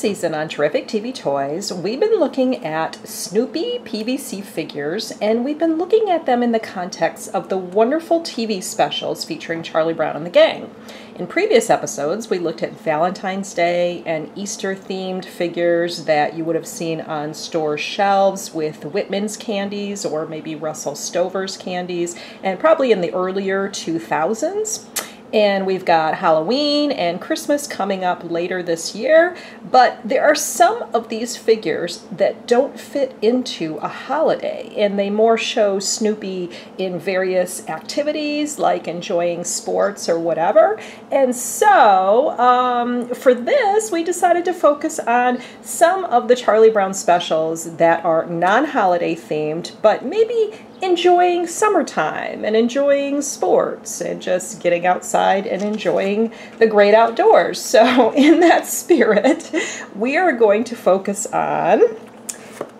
season on Terrific TV Toys, we've been looking at Snoopy PVC figures, and we've been looking at them in the context of the wonderful TV specials featuring Charlie Brown and the gang. In previous episodes, we looked at Valentine's Day and Easter-themed figures that you would have seen on store shelves with Whitman's candies or maybe Russell Stover's candies, and probably in the earlier 2000s. And we've got Halloween and Christmas coming up later this year, but there are some of these figures that don't fit into a holiday, and they more show Snoopy in various activities, like enjoying sports or whatever. And so for this, we decided to focus on some of the Charlie Brown specials that are non-holiday themed, but maybe enjoying summertime and enjoying sports and just getting outside and enjoying the great outdoors. So in that spirit, we are going to focus on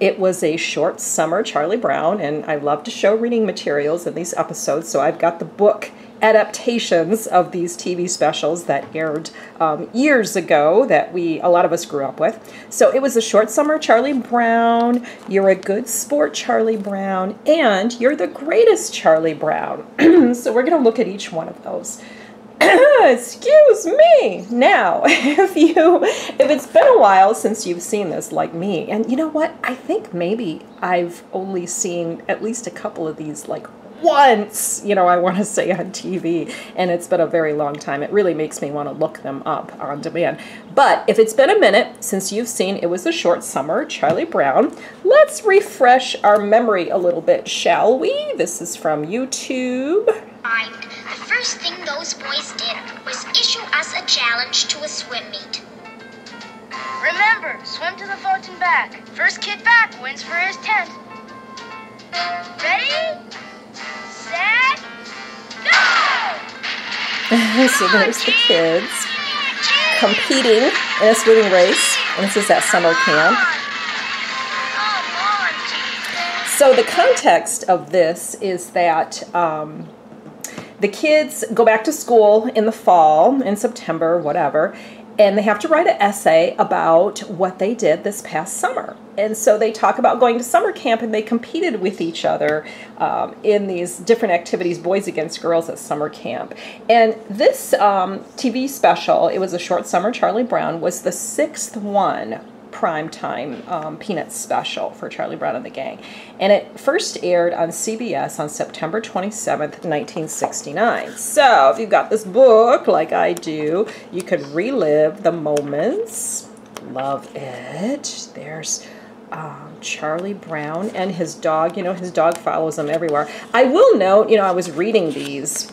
It Was a Short Summer, Charlie Brown, and I love to show reading materials in these episodes, so I've got the book adaptations of these TV specials that aired years ago that a lot of us grew up with. So It Was a Short Summer, Charlie Brown, You're a Good Sport, Charlie Brown, and You're the Greatest Charlie Brown. So we're going to look at each one of those. Excuse me. Now, if it's been a while since you've seen this, like me, and you know what? I think maybe I've only seen at least a couple of these, like, once, you know, I want to say on TV, and it's been a very long time. It really makes me want to look them up on demand. But if it's been a minute since you've seen It Was a Short Summer, Charlie Brown, let's refresh our memory a little bit, shall we? This is from YouTube. The first thing those boys did was issue us a challenge to a swim meet. Remember, swim to the float and back. First kid back wins for his tent. Ready? Set, go! So there's the kids competing in a swimming race, and this is at summer camp. So the context of this is that the kids go back to school in the fall, in September, whatever, and they have to write an essay about what they did this past summer. And so they talk about going to summer camp, and they competed with each other in these different activities, boys against girls at summer camp. And this TV special, It Was a Short Summer, Charlie Brown, was the 6th one primetime Peanuts special for Charlie Brown and the gang. And it first aired on CBS on September 27th, 1969. So if you've got this book like I do, you could relive the moments. Love it. There's Charlie Brown and his dog. You know, his dog follows him everywhere. I will note, you know, I was reading these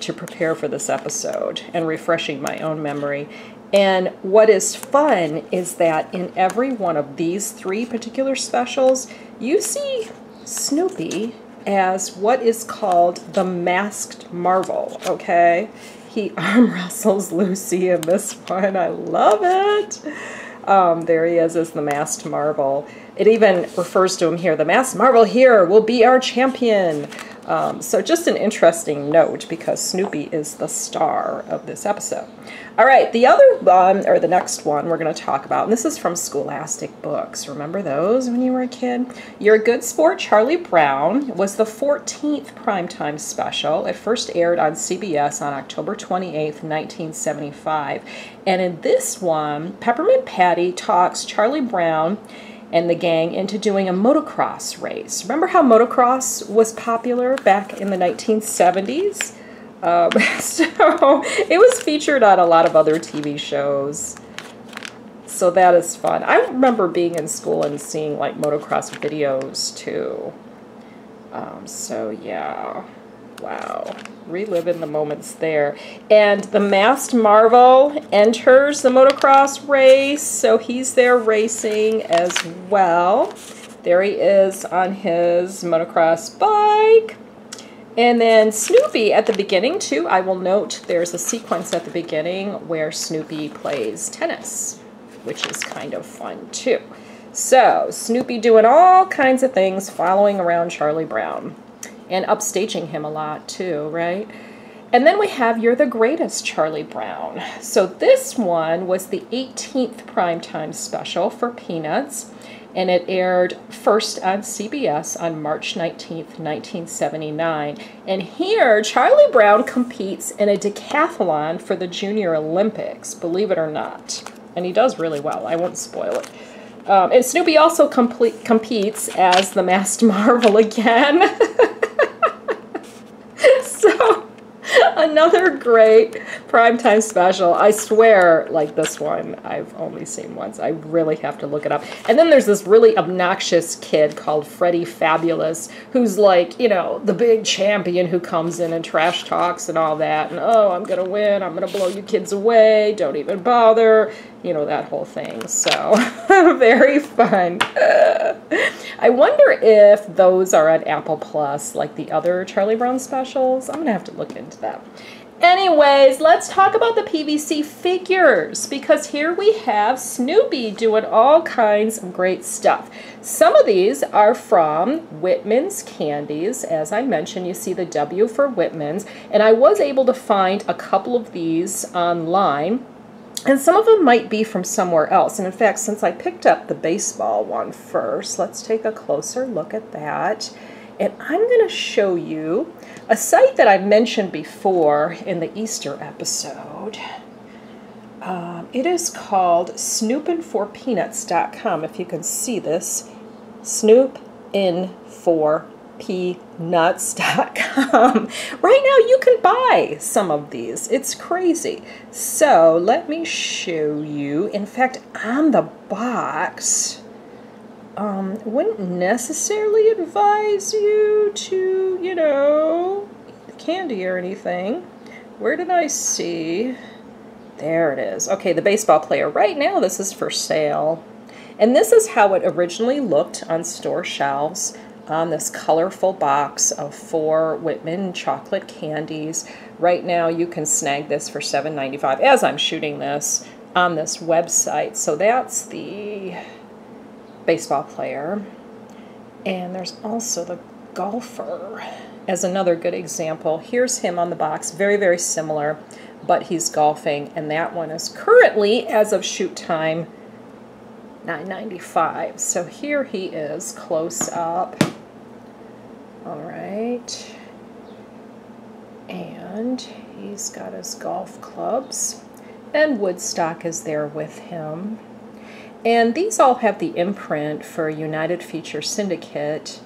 to prepare for this episode and refreshing my own memory. And what is fun is that in every one of these three particular specials, you see Snoopy as what is called the masked marvel, okay? He arm wrestles Lucy in this one. I love it. There he is as the masked marvel. It even refers to him here. The masked marvel here will be our champion. So just an interesting note, because Snoopy is the star of this episode. All right, the other one, or the next one we're going to talk about, and this is from Scholastic Books. Remember those when you were a kid? You're a Good Sport, Charlie Brown was the 14th primetime special. It first aired on CBS on October 28th, 1975. And in this one, Peppermint Patty talks Charlie Brown and the gang into doing a motocross race. Remember how motocross was popular back in the 1970s? So it was featured on a lot of other TV shows. So that is fun. I remember being in school and seeing like motocross videos too. So yeah, wow. Reliving the moments there. And the masked marvel enters the motocross race, so he's there racing as well. There he is on his motocross bike. And then Snoopy at the beginning too. I will note there's a sequence at the beginning where Snoopy plays tennis, which is kind of fun too. So Snoopy doing all kinds of things, following around Charlie Brown and upstaging him a lot too, right? And then we have You're the Greatest Charlie Brown. So this one was the 18th primetime special for Peanuts, and it aired first on CBS on March 19th, 1979. And here, Charlie Brown competes in a decathlon for the Junior Olympics, believe it or not. And he does really well. I won't spoil it. And Snoopy also competes as the Masked Marvel again. So, another great primetime special. I swear, like this one, I've only seen once. I really have to look it up. And then there's this really obnoxious kid called Freddy Fabulous, who's like, you know, the big champion who comes in and trash talks and all that. And, oh, I'm going to win. I'm going to blow you kids away. Don't even bother. You know, that whole thing. So, very fun. I wonder if those are on Apple Plus, like the other Charlie Brown specials. I'm going to have to look into that. Anyways, let's talk about the PVC figures, because here we have Snoopy doing all kinds of great stuff. Some of these are from Whitman's Candies. As I mentioned, you see the W for Whitman's, and I was able to find a couple of these online. And some of them might be from somewhere else. And in fact, since I picked up the baseball one first, let's take a closer look at that. And I'm going to show you a site that I mentioned before in the Easter episode. It is called Snoopin4Peanuts.com. If you can see this, Snoopin4Peanuts.com. Right now you can buy some of these. It's crazy. So let me show you. In fact, on the box, wouldn't necessarily advise you to, you know, eat candy or anything. Where did I see? There it is. Okay, the baseball player. Right now this is for sale. And this is how it originally looked on store shelves. On this colorful box of 4 Whitman chocolate candies. Right now you can snag this for $7.95 as I'm shooting this on this website. So that's the baseball player. And there's also the golfer as another good example. Here's him on the box, very, very similar, but he's golfing. And that one is currently, as of shoot time, $9.95. So here he is close up. All right. And he's got his golf clubs. And Woodstock is there with him. And these all have the imprint for United Feature Syndicate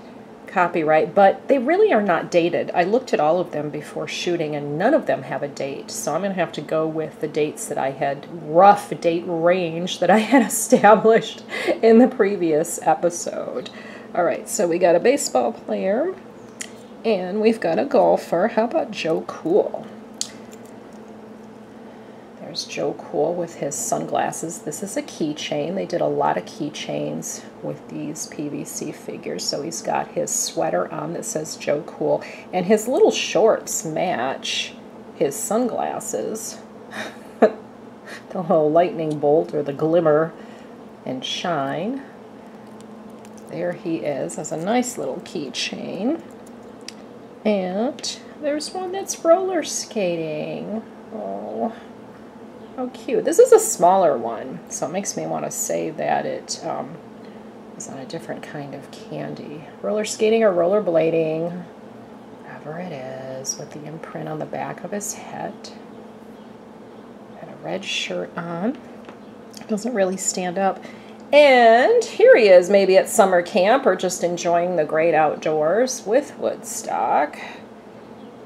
copyright, but they really are not dated. I looked at all of them before shooting, and none of them have a date. So I'm going to have to go with the dates that I had, rough date range that I had established in the previous episode. All right, so we got a baseball player, and we've got a golfer. How about Joe Cool? There's Joe Cool with his sunglasses. This is a keychain. They did a lot of keychains with these PVC figures. So he's got his sweater on that says Joe Cool, and his little shorts match his sunglasses. The whole lightning bolt or the glimmer and shine. There he is. That's a nice little keychain. And there's one that's roller skating. Oh. How cute. This is a smaller one, so it makes me want to say that it is on a different kind of candy. Roller skating or rollerblading, whatever it is, with the imprint on the back of his head. Had a red shirt on. Doesn't really stand up. And here he is, maybe at summer camp or just enjoying the great outdoors with Woodstock.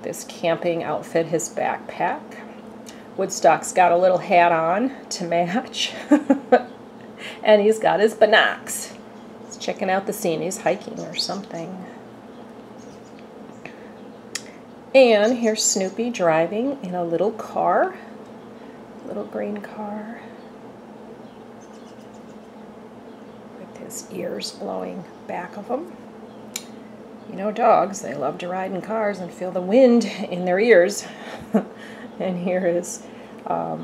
This camping outfit, his backpack. Woodstock's got a little hat on to match, and he's got his binocs. He's checking out the scene. He's hiking or something. And here's Snoopy driving in a little car, little green car, with his ears blowing back of him. You know, dogs, they love to ride in cars and feel the wind in their ears. And here is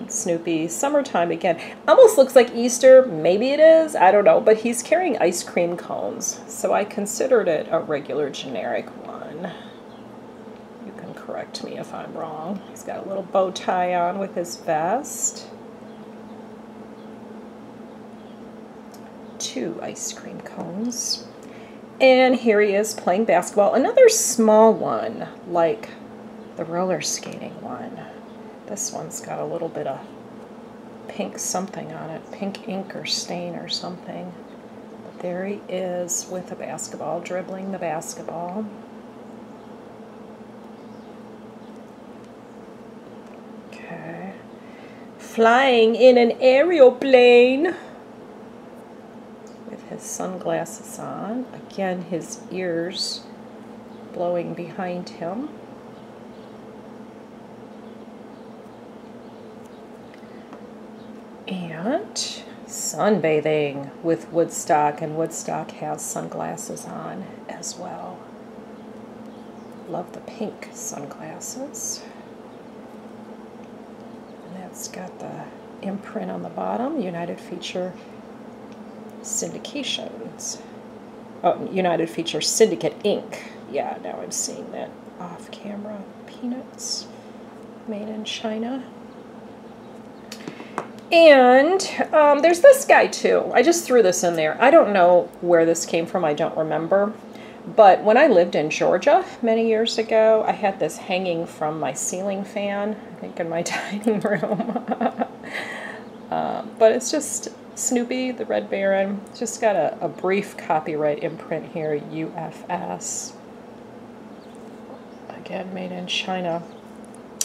Snoopy, summertime again. Almost looks like Easter. Maybe it is. I don't know. But he's carrying ice cream cones. So I considered it a regular generic one. You can correct me if I'm wrong. He's got a little bow tie on with his vest. 2 ice cream cones. And here he is playing basketball. Another small one, like the roller skating one. This one's got a little bit of pink something on it, pink ink or stain or something. But there he is with a basketball, dribbling the basketball. Okay. Flying in an aeroplane. His sunglasses on, again his ears blowing behind him. And sunbathing with Woodstock, and Woodstock has sunglasses on as well. Love the pink sunglasses. And that's got the imprint on the bottom, United Feature Syndications. Oh, United Feature Syndicate Inc. Yeah, now I'm seeing that off camera. Peanuts made in China. And there's this guy too. I just threw this in there. I don't know where this came from. I don't remember. But when I lived in Georgia many years ago, I had this hanging from my ceiling fan, I think in my dining room. But it's just Snoopy, the Red Baron. Just got a brief copyright imprint here, UFS. Again, made in China.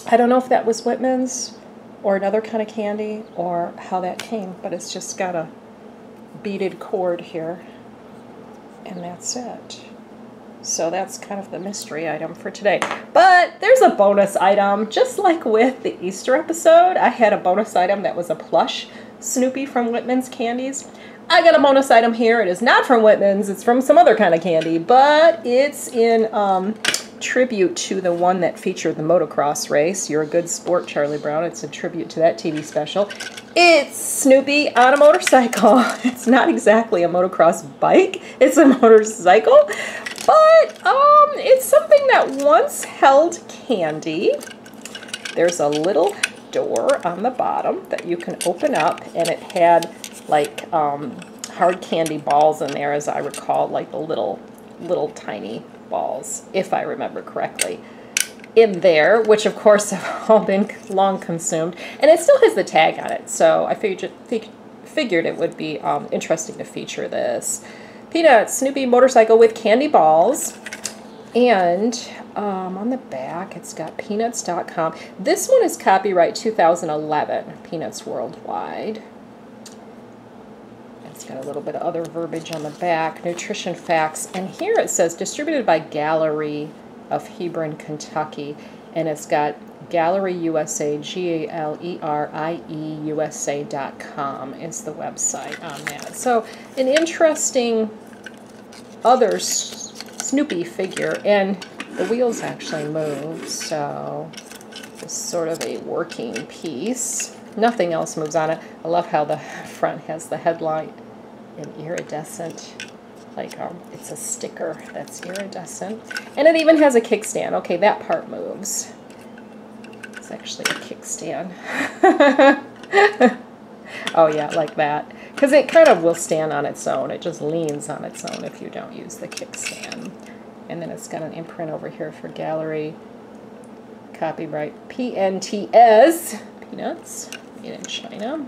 I don't know if that was Whitman's or another kind of candy or how that came, but it's just got a beaded cord here. And that's it. So that's kind of the mystery item for today. But there's a bonus item. Just like with the Easter episode, I had a bonus item that was a plush Snoopy from Whitman's Candies. I got a bonus item here. It is not from Whitman's. It's from some other kind of candy, but it's in tribute to the one that featured the motocross race, You're a Good Sport, Charlie Brown. It's a tribute to that TV special. It's Snoopy on a motorcycle. It's not exactly a motocross bike. It's a motorcycle, but it's something that once held candy. There's a little door on the bottom that you can open up, and it had like hard candy balls in there, as I recall, like the little tiny balls, if I remember correctly, in there, which of course have all been long consumed, and it still has the tag on it, so I figured it would be interesting to feature this. Peanuts, Snoopy motorcycle with candy balls. And on the back, it's got Peanuts.com. This one is copyright 2011, Peanuts Worldwide. It's got a little bit of other verbiage on the back, nutrition facts. And here it says, distributed by Gallery of Hebron, Kentucky. And it's got Gallery USA, GALERIEUSA.com is the website on that. So an interesting other Snoopy figure, and the wheels actually move, so it's sort of a working piece. Nothing else moves on it. I love how the front has the headlight in iridescent, like it's a sticker that's iridescent, and it even has a kickstand. Okay, that part moves. It's actually a kickstand. Oh yeah, like that. Because it kind of will stand on its own. It just leans on its own if you don't use the kickstand. And then it's got an imprint over here for gallery. Copyright PNTS. Peanuts. Made in China.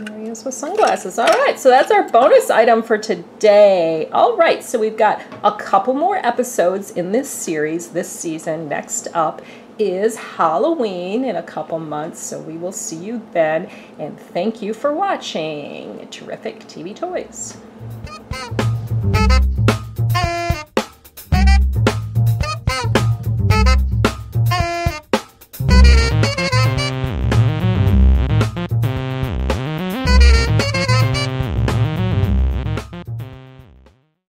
There he is with sunglasses. All right, so that's our bonus item for today. All right, so we've got a couple more episodes in this series this season. Next up is Halloween in a couple months, so we will see you then. And thank you for watching Terrific TV Toys.